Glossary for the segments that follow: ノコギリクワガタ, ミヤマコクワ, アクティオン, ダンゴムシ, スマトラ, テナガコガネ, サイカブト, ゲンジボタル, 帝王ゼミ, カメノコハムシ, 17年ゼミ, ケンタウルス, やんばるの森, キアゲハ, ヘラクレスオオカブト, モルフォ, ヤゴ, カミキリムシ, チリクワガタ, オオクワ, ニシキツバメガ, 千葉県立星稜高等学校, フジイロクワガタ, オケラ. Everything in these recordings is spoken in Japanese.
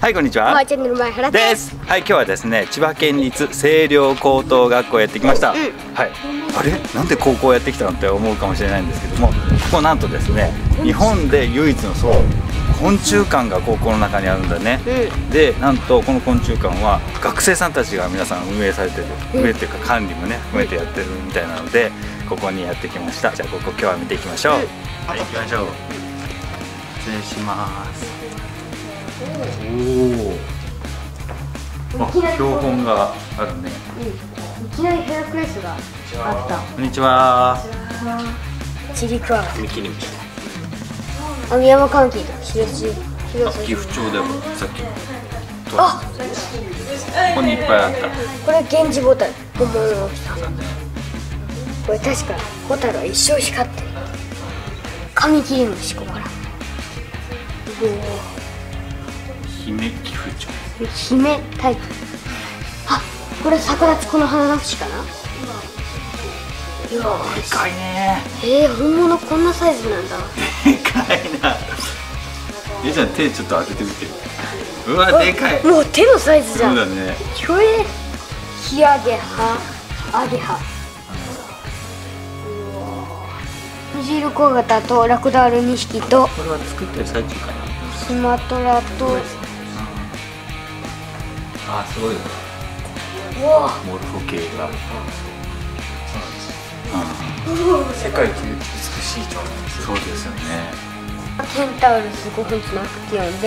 はい、こんにちは。まあ、チャンネル前原です。はい、今日はですね、千葉県立星稜高等学校やってきました。はい、あれ、なんで高校やってきたのって思うかもしれないんですけども、ここなんとですね、日本で唯一のそう、昆虫館が高校の中にあるんだね。で、なんとこの昆虫館は学生さんたちが皆さん運営されてる、運営っていうか管理もね、含めてやってるみたいなので、ここにやってきました。じゃあ、ここ今日は見ていきましょう。はい、行きましょう。失礼します。おお、あ、標本があるね。いきなりヘラクレスがあった。こんにちは。チリクワガタ。網山関係とか印。岐阜町でもさっき。あ、ここにいっぱいあった。これゲンジボタル。これ確かホタルは一生光ってる。カミキリムシここから。姫貴婦町。姫タイプ。あ、これ桜つこの花の節かな。いや、でかいね。本物こんなサイズなんだ。でかいな。ゆうちゃん手ちょっと当ててみて。うわ、でかい。もう手のサイズじゃん。そうだね。これキアゲハ、アゲハ。フジイロクワガタとラクダール2匹と。これは作ってる最中かな。スマトラと。あ、すごいね。モルフォ系が。世界一美しい鳥。そうですよね。ケンタウルス5分のアクティオンで。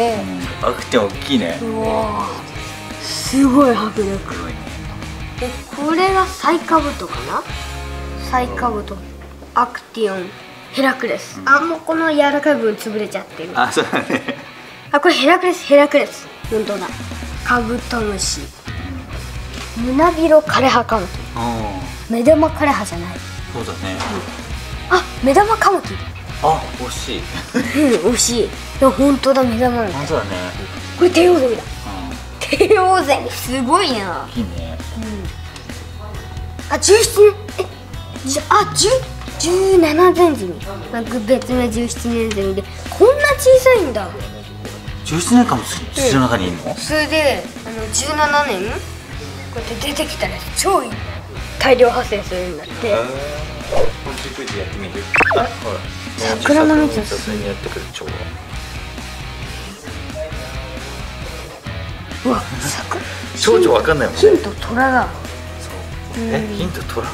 アクティオン大きいね。すごい迫力。で、これがサイカブトかな。サイカブト、アクティオン、ヘラクレス。あ、もうこの柔らかい部分潰れちゃってる。あ、そうだね。あ、これヘラクレス、ヘラクレス。本当だ。カブトムシ、胸びろ枯葉カムキ、目玉枯葉じゃない。そうだね。あ、目玉カムキ。あ、惜しい。惜しい。いや、本当だ、目玉なんだ。本当だね。これ帝王ゼミだ。帝王ゼミ、すごいな。いいね。あ、17年、あ、17年ゼミ。なんか別名17年ゼミで、こんな小さいんだ。17年間も土の中にいるの？それで17年こうやって出てきたら超大量発生するんだって。昆虫クイズやってみる？あ、桜の蜜を普通にやってくる蝶。うわ、桜。少女わかんないもんね。ヒントトラだ。ヒントトラ。こ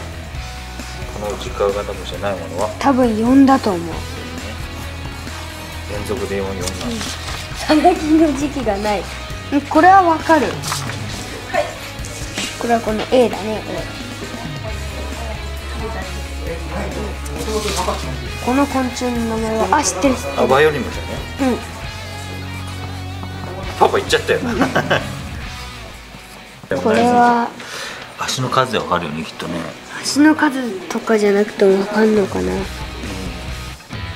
のうちクワガタムシじゃないものは？多分4だと思う。連続で4だ。葉書の時期がない。これはわかる。はい。これはこの A だね。この昆虫の名前は、あ、知ってる。あ、バイオリンもじゃね。パパ言っちゃったよ。これは足の数でわかるよね、きっとね。足の数とかじゃなくてもわかんのかな。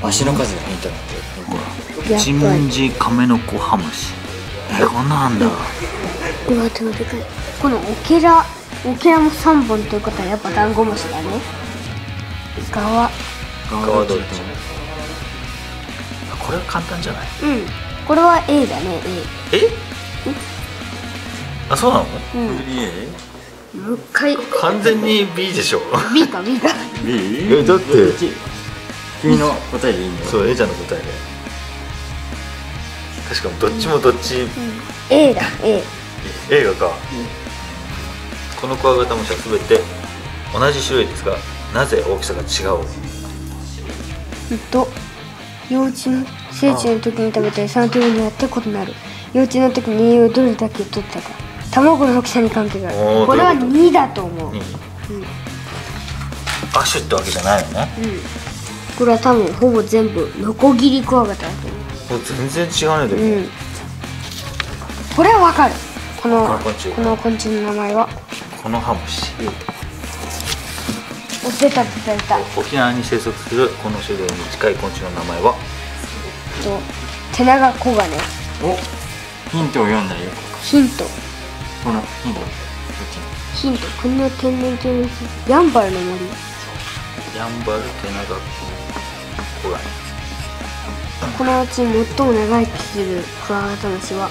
足の数がヒントなんて。一文字カメノコハムシ。こんなんだ。うわ、でもでかい。このオケラも3本ということはやっぱダンゴムシだね。ガワどっち？これは簡単じゃない？うん。これは A だね。A。え？あ、そうなの？うん。もう一回。完全に B でしょ。B か。B？ だって君の答えでいいんだよ。そう、A ちゃんの答えで。確かにどっちもどっち。A だ。A がか。このクワガタムシはすべて同じ種類ですが、なぜ大きさが違う？幼虫の成虫の時に食べた餌の量によって異なる。幼虫の時に栄養をどれだけ取ったか、卵の大きさに関係がある。これは2だと思う。亜種ってわけじゃないよね。これは多分ほぼ全部ノコギリクワガタだと思う。全然違うね。でもこれはわかる。この昆虫の名前はこのハムシ。お出た出た。沖縄に生息するこの種類に近い昆虫の名前はテナガコガネ。お、ヒントを読んだよ。ヒント国の天然記念物やんばるの森。やんばるテナガコガネ。このうち最も長生きするクワガタムシは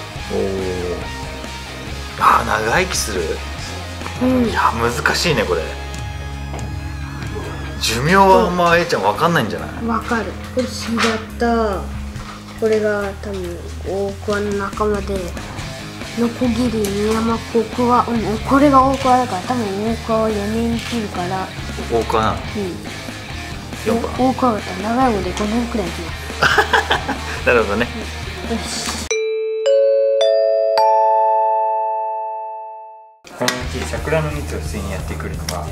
ああ長生きする、うん、いや難しいねこれ。寿命はあんま A ちゃん分かんないんじゃない？分かる。これ日型、これが多分オオクワの仲間で、ノコギリ、ミヤマコクワ、これがオオクワだから、多分オオクワは4年生きるから、オオクワなの？うん、オオクワだったら長いもので5年くらい生きる。なるほどね、うん、よし。このうち桜の蜜を吸いにやってくるのが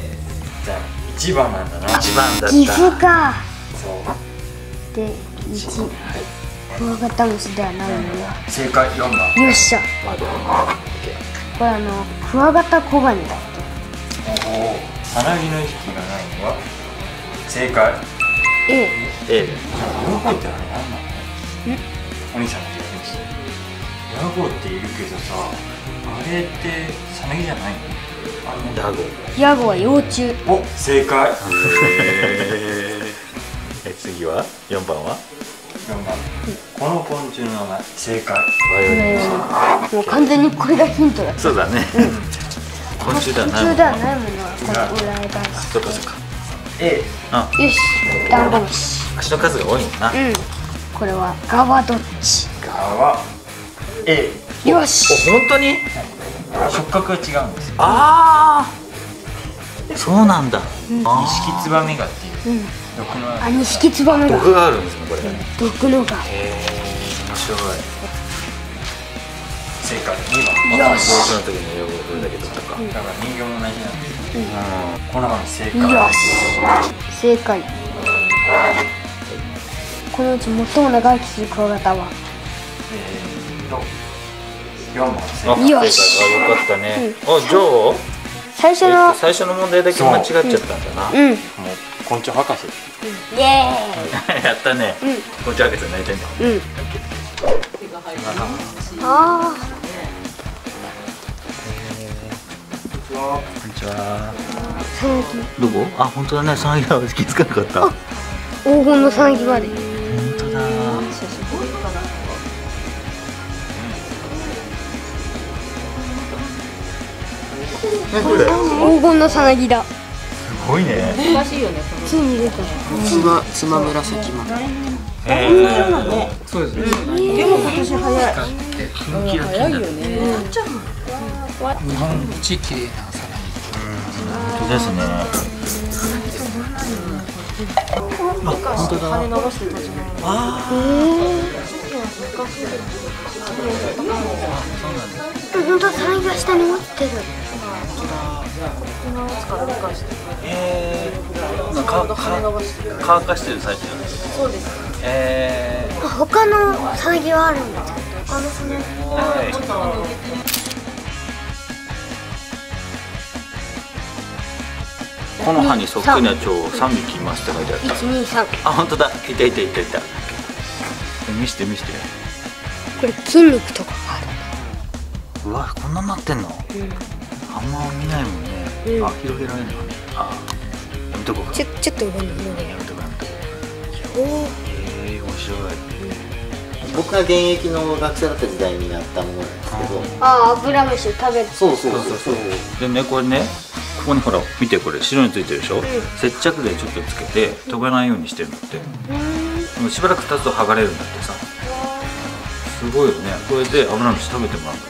一番なんだな。一番だった。岐阜か。そう。で、一。この方もすではないのよ。正解4番。よっしゃ。これクワガタコガネだって。おお。鼻毛の意識がないのは正解。A。A だ。喜ってあれ何なの？お兄さんって言われました。ヤゴっているけどさ、あれってサメじゃないの？ヤゴは幼虫。お、正解。次は4番は？4番。この昆虫の名前正解。もう完全にこれがヒントだ。そうだね。昆虫ではないものはこれ裏返す。そうかそうか。A。よし。ダンゴムシ。足の数が多いもんな。これはガワどっち？ガワ。A。よし。本当に？触覚が違うんですよ。ああ、そうなんだ。ニシキツバメガっていう毒のある。ニシキツバメガ。毒があるんですねこれ。毒のが。へえ、面白い。正解2番。よし。幼稚の時に養護するだけ取ったか。だから人形も同じなんですよ。このまま正解。よし。正解。このうち最も長生きするクワガタは。4番。よし。よかったね。あ、じゃあ最初の問題だけ間違っちゃったんだな。もう昆虫博士。イエーイ。やったね。昆虫博士になりたいんだ。ああ。こんにちは。どこ？あ、本当だね。サンギだ。気づかなかった。黄金のサンギまで。本当だ。黄金のさなぎだ。すごいね。難しいよね。つに出た。つま紫ま。そうですね。でも今年早い。早いよね。日本一綺麗なさなぎ。本当ですね。本当だ。ああ。本当サイが下に持ってる。乾かしてるサイじゃないですか。そうです。他のサイはあるんだ。他のサイは。この歯にそっくりな蝶3匹いますって書いてあった。1、2、3。あ、本当だ。いた。見して。これ筋肉とかがある。うわ、こんなになってんの。あんま見ないもんね。あ、広げられないよね。あ、やめとこうか。ちょっと動いてみようね。やめとこう。面白い。僕が現役の学生だった時代にやったものなんですけど。あ、油飯を食べる。そう。でね、これね、ここにほら見て、これ白についてるでしょ。接着剤ちょっとつけて飛ばないようにしてるのって。しばらく経つと剥がれるんだってさ。すごいよね。これで油虫食べてもらうんだ。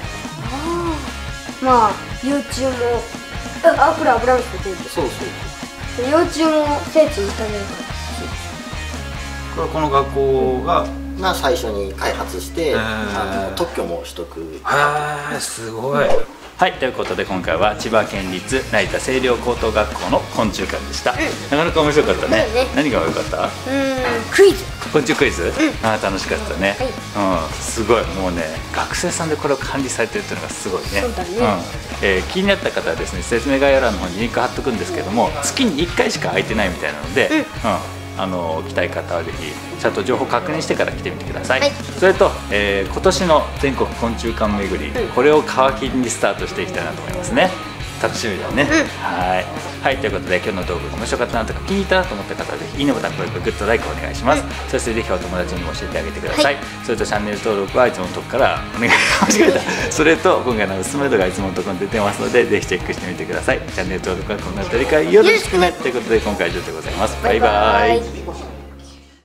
まあ幼虫も、あ、これ油虫って言うんだ。そう。幼虫も聖地に食べるから。これはこの学校が最初に開発して、特許も取得。ああ、すごい。はい、ということで今回は千葉県立成田清涼高等学校の昆虫館でした。なかなか面白かったね。何が良かった？クイズ。昆虫クイズ？ああ、楽しかったね。すごい、もうね、学生さんでこれを管理されてるっていうのがすごいね。気になった方はですね、説明概要欄の方にリンク貼っとくんですけども、月に1回しか空いてないみたいなので、来たい方はぜひちゃんと情報確認してから来てみてください。それと、今年の全国昆虫館巡り、これを皮切りにスタートしていきたいなと思いますね。楽しみだね、はい、ということで今日の動画が面白かったなとか気に入ったなと思った方はぜひいいねボタン、高評価、グッド、ライクお願いします、そしてぜひお友達にも教えてあげてください、それとチャンネル登録はいつものとこからお願いしますそれと今回のおすすめ動画はいつものとこに出てますのでぜひチェックしてみてください。チャンネル登録はこんなところからよろしくねということで今回以上でございます。バイバーイ。